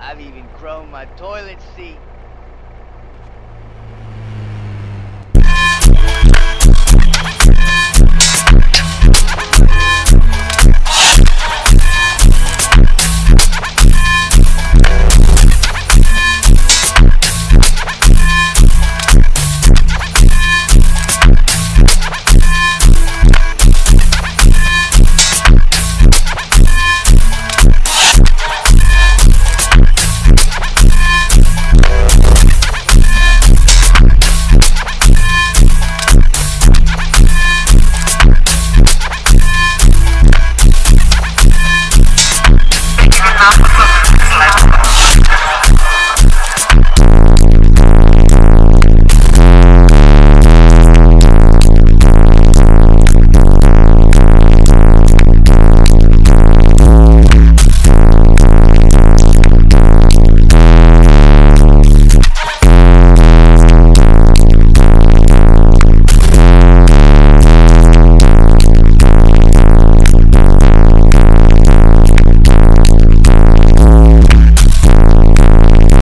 I've even grown my toilet seat.